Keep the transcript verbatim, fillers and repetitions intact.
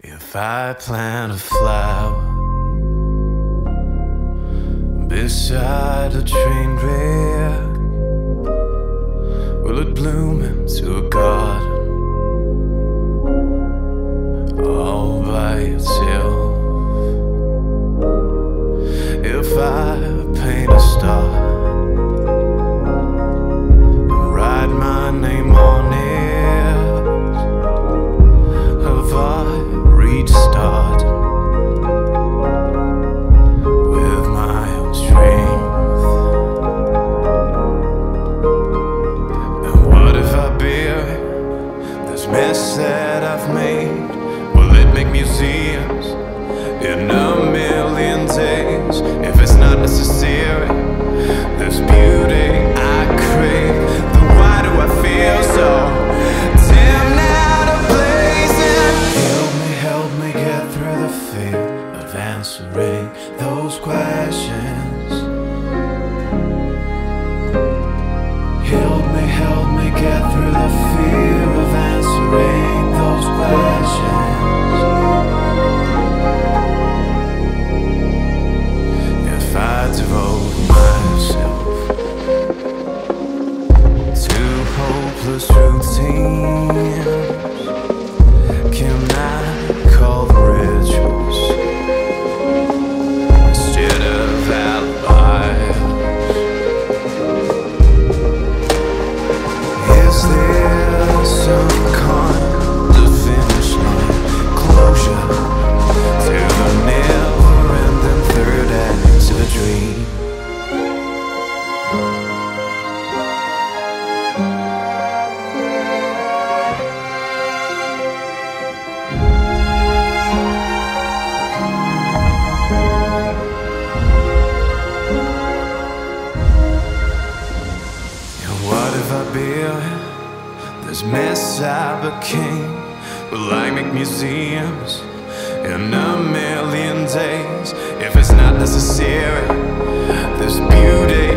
If I plant a flower beside a train wreck, will it bloom into a garden all by itself? If I paint a star and write my name on it, start with my own strength. And what if I bury this mess that I've made? Will it make museums in a million days? If it's not necessary, this beauty I crave, then why do I feel so? Answering those questions, help me, help me get through the fear of answering those questions. If I devote myself to hopeless routines, can I call the rituals? This mess I became, will I make museums in a million days? If it's not necessary, this beauty